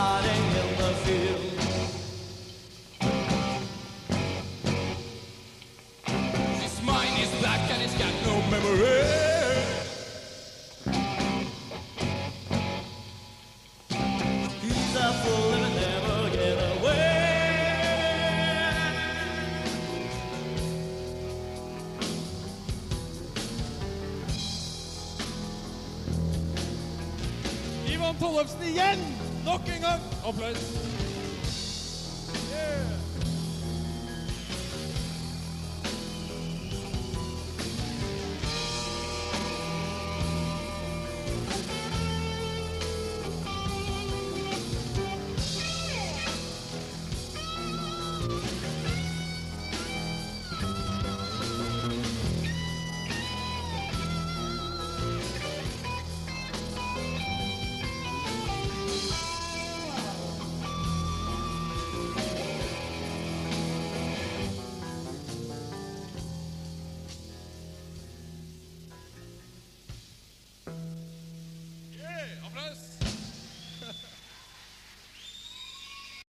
nodding in the field. His mind is black and he's got no memory. He's a fool and he'll never get away. Ivan Tollefsen igjen! Nok en gang, applaus!